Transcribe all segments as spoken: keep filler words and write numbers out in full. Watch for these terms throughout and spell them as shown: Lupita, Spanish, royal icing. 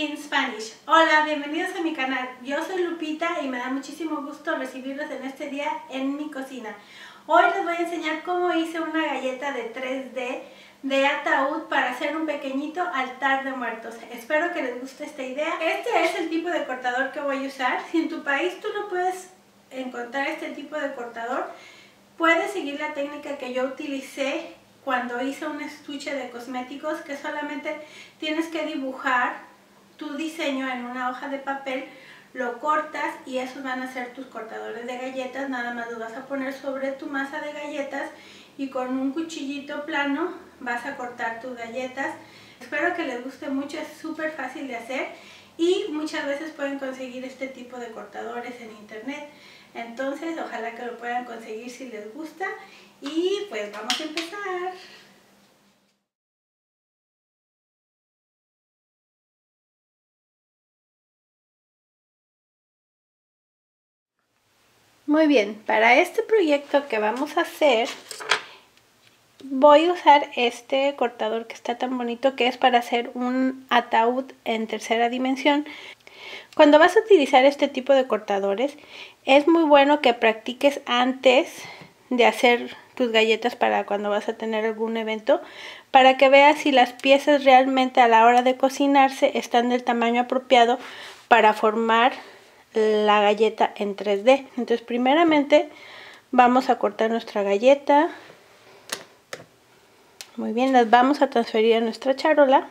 in Spanish. Hola, bienvenidos a mi canal. Yo soy Lupita y me da muchísimo gusto recibirlos en este día en mi cocina. Hoy les voy a enseñar cómo hice una galleta de tres D de ataúd para hacer un pequeñito altar de muertos. Espero que les guste esta idea. Este es el tipo de cortador que voy a usar. Si en tu país tú no puedes encontrar este tipo de cortador, puedes seguir la técnica que yo utilicé cuando hice un estuche de cosméticos, que solamente tienes que dibujar tu diseño en una hoja de papel, lo cortas y esos van a ser tus cortadores de galletas. Nada más lo vas a poner sobre tu masa de galletas y con un cuchillito plano vas a cortar tus galletas. Espero que les guste mucho, es súper fácil de hacer y muchas veces pueden conseguir este tipo de cortadores en internet. Entonces, ojalá que lo puedan conseguir si les gusta. Y pues vamos a empezar. Muy bien, para este proyecto que vamos a hacer, voy a usar este cortador que está tan bonito, que es para hacer un ataúd en tercera dimensión. Cuando vas a utilizar este tipo de cortadores, es muy bueno que practiques antes de hacer tus galletas para cuando vas a tener algún evento, para que veas si las piezas realmente a la hora de cocinarse están del tamaño apropiado para formar la galleta en tres D. Entonces, primeramente vamos a cortar nuestra galleta. Muy bien, las vamos a transferir a nuestra charola.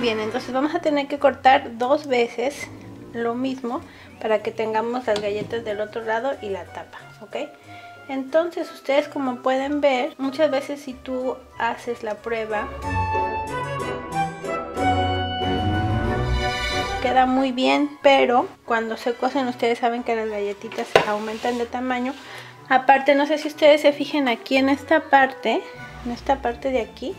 Bien, entonces vamos a tener que cortar dos veces lo mismo para que tengamos las galletas del otro lado y la tapa, ¿ok? Entonces ustedes, como pueden ver, muchas veces si tú haces la prueba queda muy bien, pero cuando se cocen ustedes saben que las galletitas aumentan de tamaño. Aparte, no sé si ustedes se fijen aquí en esta parte, en esta parte de aquí,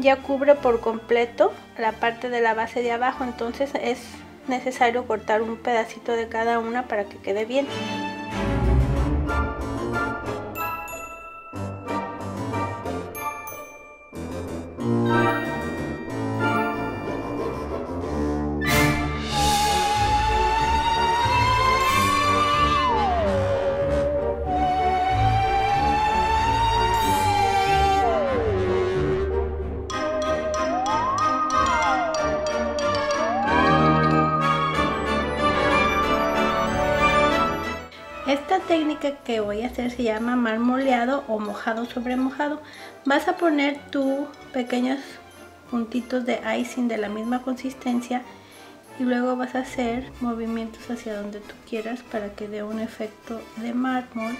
ya cubre por completo la parte de la base de abajo, entonces es necesario cortar un pedacito de cada una para que quede bien. Esta técnica que voy a hacer se llama marmoleado o mojado sobre mojado. Vas a poner tus pequeños puntitos de icing de la misma consistencia y luego vas a hacer movimientos hacia donde tú quieras para que dé un efecto de mármol.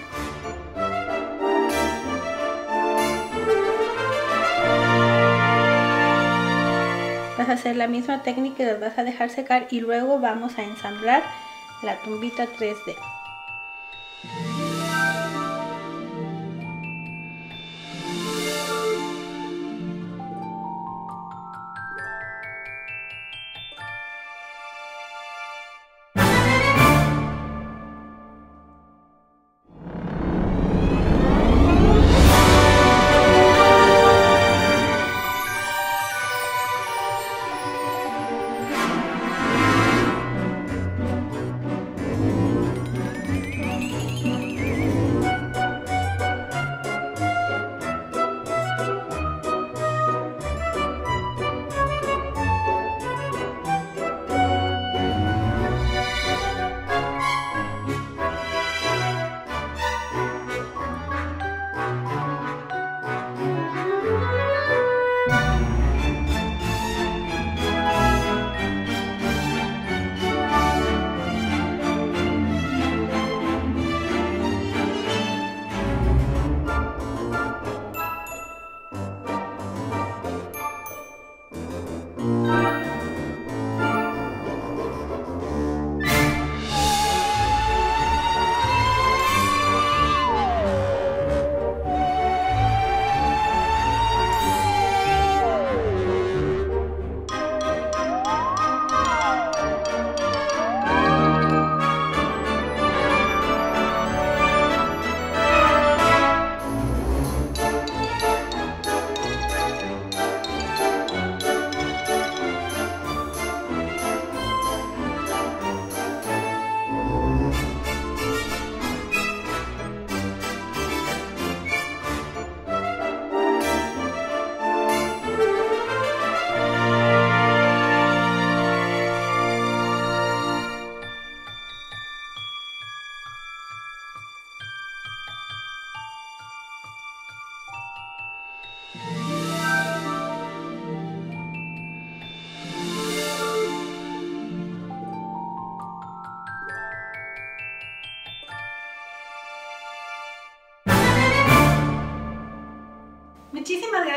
Vas a hacer la misma técnica y las vas a dejar secar y luego vamos a ensamblar la tumbita tres D.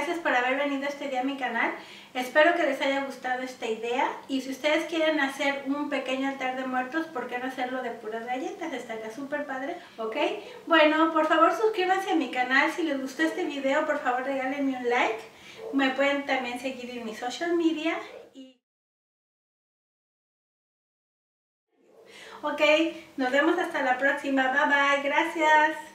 gracias por haber venido este día a mi canal. Espero que les haya gustado esta idea y si ustedes quieren hacer un pequeño altar de muertos, ¿por qué no hacerlo de puras galletas? Estaría súper padre, ¿ok? Bueno, por favor suscríbanse a mi canal. Si les gustó este video, por favor regálenme un like. Me pueden también seguir en mis social media. Ok, nos vemos hasta la próxima. Bye bye, gracias.